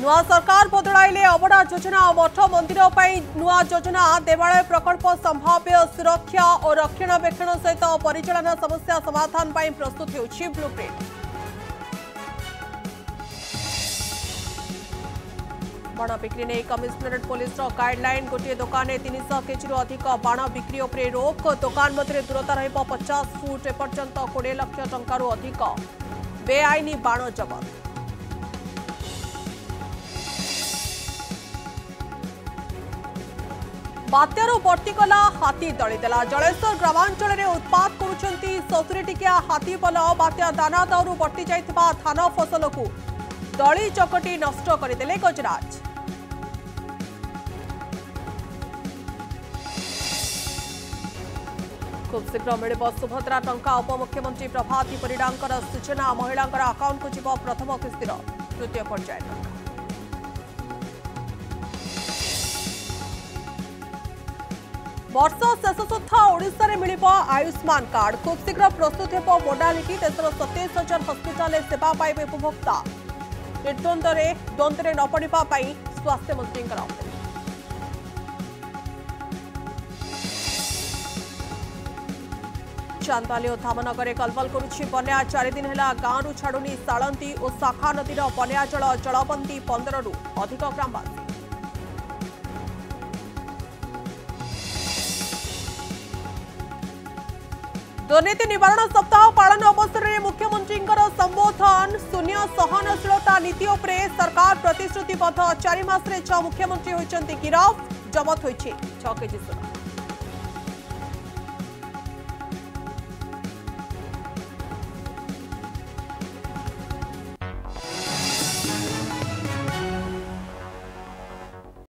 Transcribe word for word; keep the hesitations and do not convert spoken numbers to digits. नुआ सरकार बदलाइले अबड़ा योजना मठ मंदिर नुआ योजना देवालय प्रकल्प संभाव्य सुरक्षा और रक्षणाबेक्षण सहित परिचालन समस्या समाधान पर प्रस्तुत हो ब्लूप्रिंट। बाण बिक्री नहीं कमिशनरेट पुलिस गाइडलाइन गोटे दुकान में तीन सौ केजी अधिक बाण बिक्री उपरे रोक दुकान मध्य दूरता रहिबो पचास फुट एपर्यंत कोड़े लाख टंका अधिक बेआईनी बाण जबत। बात्यारू बर्तिकला हाथी दलीदेला जलेश्वर ग्रामांचल में उत्पाद करुचंती सतुरीटिकिया हाथी पल बात्या दाना दाऊरू बर्ति जाइथिबा धान फसल को दली चकटी नष्ट करदेले गजराज। खूब शीघ्र मिलिबो सुभद्रा टंका उपमुख्यमंत्री प्रभाती परिडांकर सूचना महिला अकाउंट को जीव प्रथम किस्तिर तृतीय पर्याय टंका। वर्ष शेष सुधा ओडिशा रे मिलिबो आयुष्मान कार्ड खूब शीघ्र प्रस्तुत हेब मोडालिटी देशर सतैश हजार हस्पिटाल सेवा पाइबे उपभोक्ता निर्द्वंदे द्वंद्वे न पड़ा स्वास्थ्य मंत्री। चांदाली और धामनगर कलवल करुच्ची बना चार दिन है गांव छाड़ुनी सालंती और शाखा नदीर बना जल जलबंदी पंद्रह रु अधिक ग्रामवासी। दुर्नीति निवारण सप्ताह पालन अवसर में मुख्यमंत्री संबोधन शून्य सहनशीलता नीति उपरे सरकार प्रतिश्रुतिबद्ध चार मास रे छह मुख्यमंत्री होइचंती गिरफ जबत होइछि छह केजी सोना।